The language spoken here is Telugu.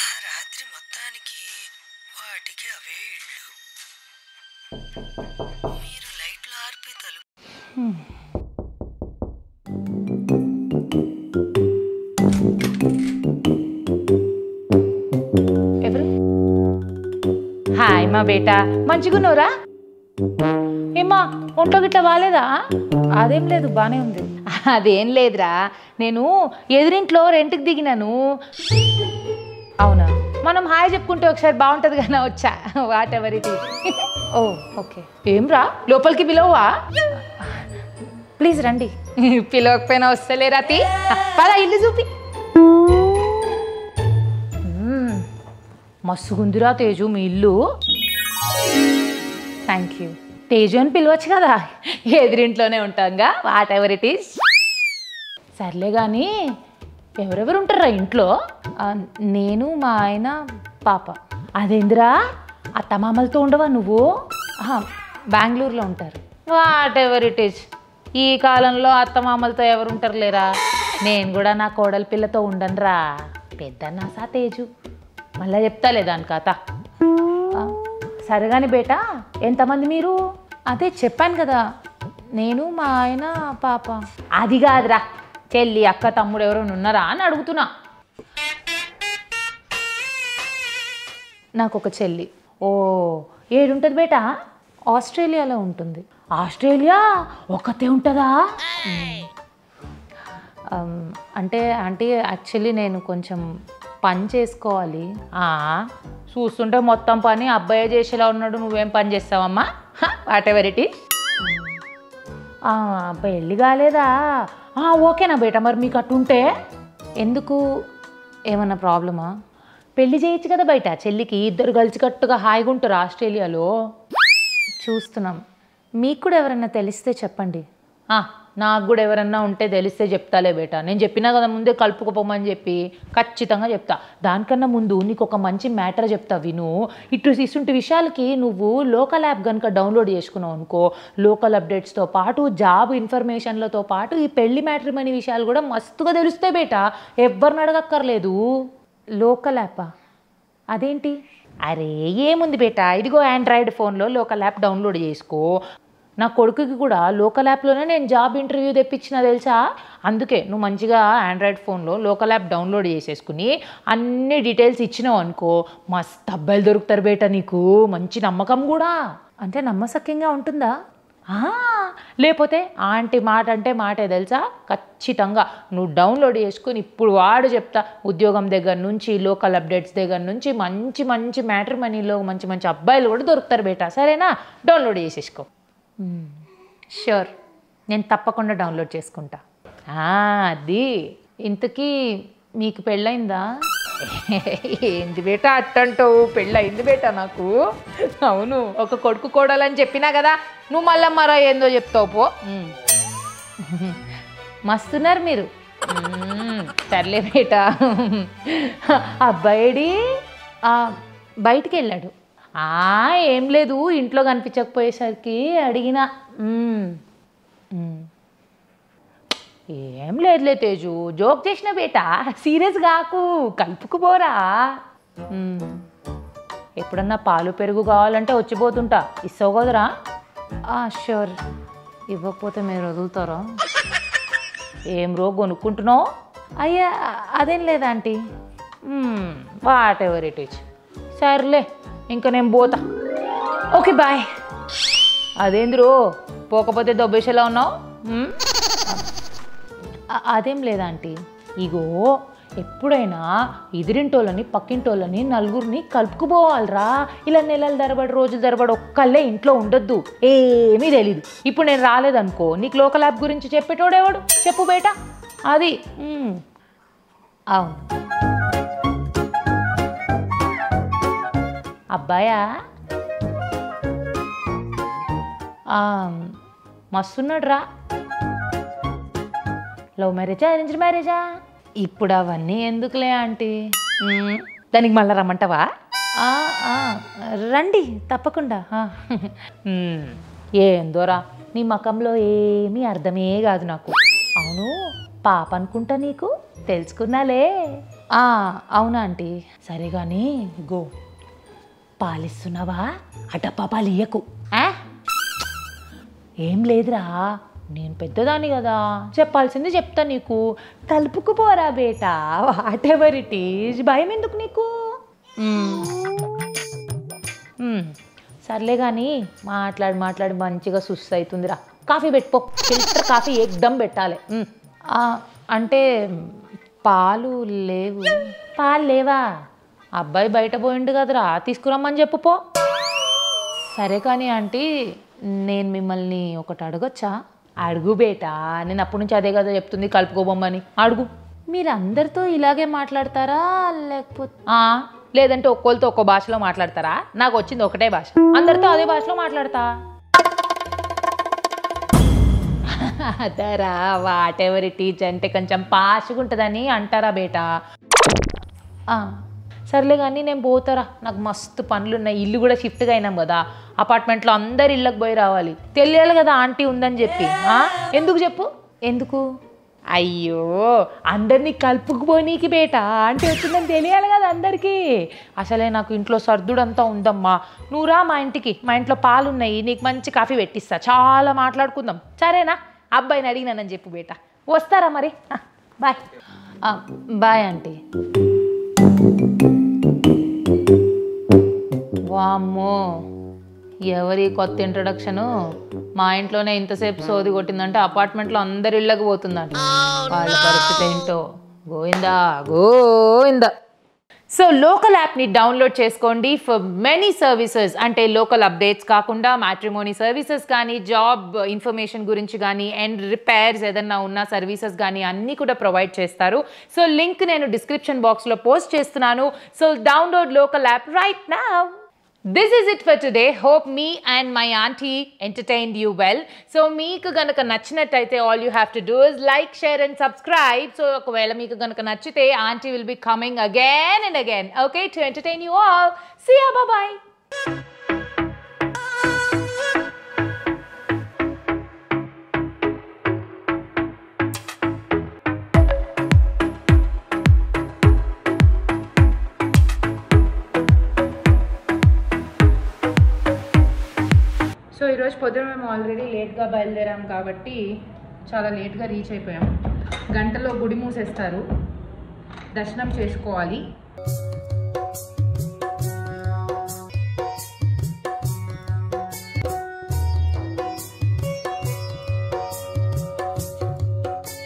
रात्रि మొత్తానికి వాటికి అవే ఇల్లు మీరు లైట్లు ఆర్పి తలుపు ఎవరు హాయ్ మా బేటా మంచిగున్నోరా ఏమా ఒంట్లో గిట్ల బాలేదా అదేం లేదు బానే ఉంది అదేం లేదురా నేను ఎదురింట్లో రెంట్కి దిగినాను అవునా మనం హాయ్ చెప్పుకుంటే ఒకసారి బాగుంటది కదా వచ్చా వాట్ ఎవర్ ఇట్ ఓ ఓకే ఏమ్రా లోపలికి పిలవవా ప్లీజ్ రండి పిలవకపోయినా వస్తలేరా తీ పద ఇల్లు చూపి మస్తుగుందిరా తేజు మీ ఇల్లు థ్యాంక్ యూ తేజు అని పిలవచ్చు కదా ఎదురింట్లోనే ఉంటాంగా వాట్ ఎవర్ ఇట్ ఈస్ సర్లే కానీ ఎవరెవరు ఉంటారా ఇంట్లో నేను మా ఆయన పాప అదేంద్రా అత్తమామలతో ఉండవా నువ్వు బెంగళూరులో ఉంటారు వాట్ ఎవర్ ఇట్ ఈజ్ ఈ కాలంలో అత్తమామలతో ఎవరు ఉంటారు లేరా నేను కూడా నా కోడలి పిల్లతో ఉండను రా పెద్దన్నా సా తేజు మళ్ళా చెప్తాలే దాని కథ సరేగాని బేటా ఎంతమంది మీరు అదే చెప్పాను కదా నేను మా ఆయన పాప అది కాదురా చెల్లి అక్క తమ్ముడు ఎవరైనా ఉన్నారా అని అడుగుతున్నా నాకు ఒక చెల్లి ఓ ఏడుంటుంది బేట ఆస్ట్రేలియాలో ఉంటుంది ఆస్ట్రేలియా ఒకతే ఉంటుందా అంటే ఆంటీ యాక్చువల్లీ నేను కొంచెం పని చేసుకోవాలి చూస్తుంటే మొత్తం పని అబ్బాయే చేసేలా ఉన్నాడు నువ్వేం పని చేస్తావమ్మా వాట్ ఎవర్ ఇట్ ఈస్ పెళ్ళి కాలేదా ఓకేనా బేటా మరి మీకు అట్టుంటే ఎందుకు ఏమన్నా ప్రాబ్లమా పెళ్ళి చేయొచ్చు కదా బయట చెల్లికి ఇద్దరు కలిసికట్టుగా హాయిగా ఉంటారు ఆస్ట్రేలియాలో చూస్తున్నాం మీకు కూడా ఎవరన్నా తెలిస్తే చెప్పండి నాకు కూడా ఎవరన్నా ఉంటే తెలిస్తే చెప్తాలే బేటా నేను చెప్పినా కదా ముందే కలుపుకోపోమని చెప్పి ఖచ్చితంగా చెప్తా దానికన్నా ముందు నీకు ఒక మంచి మ్యాటర్ చెప్తా విను ఇటువంటి విషయాలకి నువ్వు లోకల్ యాప్ కనుక డౌన్లోడ్ చేసుకున్నావు అనుకో లోకల్ అప్డేట్స్తో పాటు జాబ్ ఇన్ఫర్మేషన్లతో పాటు ఈ పెళ్లి మ్యాట్రిమోనీ విషయాలు కూడా మస్తుగా తెలుస్తాయి బేటా ఎవరిని అడగక్కర్లేదు లోకల్ యాపా అదేంటి అరే ఏముంది బేటా ఇదిగో ఆండ్రాయిడ్ ఫోన్లో లోకల్ యాప్ డౌన్లోడ్ చేసుకో నా కొడుకుకి కూడా లోకల్ యాప్లోనే నేను జాబ్ ఇంటర్వ్యూ తెప్పించిన తెలుసా అందుకే నువ్వు మంచిగా ఆండ్రాయిడ్ ఫోన్లో లోకల్ యాప్ డౌన్లోడ్ చేసేసుకుని అన్ని డీటెయిల్స్ ఇచ్చినావు అనుకో మస్తు అబ్బాయిలు దొరుకుతారు బేట నీకు మంచి నమ్మకం కూడా అంటే నమ్మసక్యంగా ఉంటుందా లేకపోతే ఆంటీ మాట అంటే మాటే తెలుసా ఖచ్చితంగా నువ్వు డౌన్లోడ్ చేసుకుని ఇప్పుడు వాడు చెప్తా ఉద్యోగం దగ్గర నుంచి లోకల్ అప్డేట్స్ దగ్గర నుంచి మంచి మంచి మ్యాట్రిమోనీలో మంచి మంచి అబ్బాయిలు కూడా దొరుకుతారు బేట సరేనా డౌన్లోడ్ చేసేసుకో ష్యూర్ నేను తప్పకుండా డౌన్లోడ్ చేసుకుంటా అది ఇంతకీ మీకు పెళ్ళయిందా ఏంది బేట అట్టంటావు పెళ్ళయింది బేట నాకు అవును ఒక కొడుకు కోడాలని చెప్పినా కదా నువ్వు మళ్ళా మరో ఏందో చెప్తావు పో మస్తున్నారు మీరు సర్లే బేట అబ్బాయిడి బయటికి వెళ్ళాడు ఏం లేదు ఇంట్లో కనిపించకపోయేసరికి అడిగినా ఏం లేదులే తేజు జోక్ చేసిన బేట సీరియస్ కాకు కలుపుకుపోరా ఎప్పుడన్నా పాలు పెరుగు కావాలంటే వచ్చిపోతుంటా ఇస్తావు కదరా షూర్ ఇవ్వకపోతే మీరు వదులుతారా ఏం రో కొనుక్కుంటున్నావు అయ్యా అదేం లేదా aunty whatever it is సర్లే ఇంకా నేను పోతా ఓకే బాయ్ అదేంద్రో పోకపోతే దొబ్బేసేలా ఉన్నావు అదేం లేదా ఆంటీ ఇగో ఎప్పుడైనా ఎదురింటోళ్ళని పక్కింటోళ్ళని నలుగురిని కలుపుకుపోవాలరా ఇలా నెలల తరబడి రోజుల తరబడి ఒక్కళ్ళే ఇంట్లో ఉండొద్దు ఏమీ తెలీదు ఇప్పుడు నేను రాలేదనుకో నీకు లోకల్ యాప్ గురించి చెప్పేటోడేవాడు చెప్పు బేట అది అవును అబ్బాయా మస్తున్నాడు రా లవ్ మ్యారేజా అరేంజ్ మ్యారేజా ఇప్పుడు అవన్నీ ఎందుకులే ఆంటీ దానికి మళ్ళీ రమ్మంటావా రండి తప్పకుండా ఏందోరా నీ మకంలో ఏమీ అర్థమే కాదు నాకు అవును పాప అనుకుంటా నీకు తెలుసుకున్నాలే అవునా ఆంటీ సరే గాని గో పాలిస్తున్నావా అటప్పా పాలియకు ఏం లేదురా నేను పెద్దదాని కదా చెప్పాల్సింది చెప్తా నీకు కల్పుకుపోరా బేటా వాట్ ఎవర్ ఇట్ ఈజ్ భయం ఎందుకు నీకు సర్లే గాని మాట్లాడి మాట్లాడి మంచిగా సుస్సు అవుతుందిరా కాఫీ పెట్టుకో ఫిల్టర్ కాఫీ एकदम పెట్టాలి అంటే పాలు లేవు పాలు లేవా అబ్బాయి బయట పోయిండు కదరా తీసుకురమ్మని చెప్పు పో సరే కానీ ఆంటీ నేను మిమ్మల్ని ఒకటి అడగొచ్చా అడుగు బేటా నేను అప్పటి నుంచి అదే కదా చెప్తుంది కలుపుకోబొమ్మని అడుగు మీరందరితో ఇలాగే మాట్లాడతారా లేకపోతే లేదంటే ఒక్కొక్కరితో ఒక్కో భాషలో మాట్లాడతారా నాకు వచ్చింది ఒకటే భాష అందరితో అదే భాషలో మాట్లాడతా అదరా వాట్ ఎవర్ ఇట్ ఈజ్ అంటే కొంచెం పాషుగా ఉంటుందని అంటారా బేటా సర్లే కానీ నేను పోతారా నాకు మస్తు పనులు ఉన్నాయి ఇల్లు కూడా షిఫ్ట్గా అయినాం కదా అపార్ట్మెంట్లో అందరు ఇళ్ళకి పోయి రావాలి తెలియాలి కదా ఆంటీ ఉందని చెప్పి ఎందుకు చెప్పు ఎందుకు అయ్యో అందరినీ కలుపుకుపోనీకి బేట ఆంటీ వచ్చిందని తెలియాలి కదా అందరికీ అసలే నాకు ఇంట్లో సర్దుడంతా ఉందమ్మా నువ్వు రా మా ఇంటికి మా ఇంట్లో పాలు ఉన్నాయి నీకు మంచి కాఫీ పెట్టిస్తా చాలా మాట్లాడుకుందాం సరేనా అబ్బాయిని అడిగినానని చెప్పు బేట వస్తారా మరి బాయ్ బాయ్ ఆంటీ వామ్మో ఎవరి కొత్త ఇంట్రొడక్షను మా ఇంట్లోనే ఇంతసేపు సోది కొట్టిందంటే అపార్ట్మెంట్లో అందరి ఇళ్ళకి పోతుందంట వాళ్ళ పరిస్థితి ఏంటో గోవిందా గోవిందా సో లోకల్ యాప్ని డౌన్లోడ్ చేసుకోండి ఫర్ మెనీ సర్వీసెస్ అంటే లోకల్ అప్డేట్స్ కాకుండా మ్యాట్రిమోనీ సర్వీసెస్ కానీ జాబ్ ఇన్ఫర్మేషన్ గురించి కానీ అండ్ రిపేర్స్ ఏదన్నా ఉన్న సర్వీసెస్ కానీ అన్నీ కూడా ప్రొవైడ్ చేస్తారు సో లింక్ నేను డిస్క్రిప్షన్ బాక్స్లో పోస్ట్ చేస్తున్నాను so download local app right now This is it for today. Hope me and my auntie entertained you well. So meeku ganaka nachinataithe all you have to do is like, share and subscribe. So okavela meeku ganaka nachite auntie will be coming again and again. Okay, to entertain you all. See ya, bye bye. ఈరోజు పొద్దున మేము ఆల్రెడీ లేట్గా బయలుదేరాము కాబట్టి చాలా లేట్గా రీచ్ అయిపోయాము గంటలో గుడి మూసేస్తారు దర్శనం చేసుకోవాలి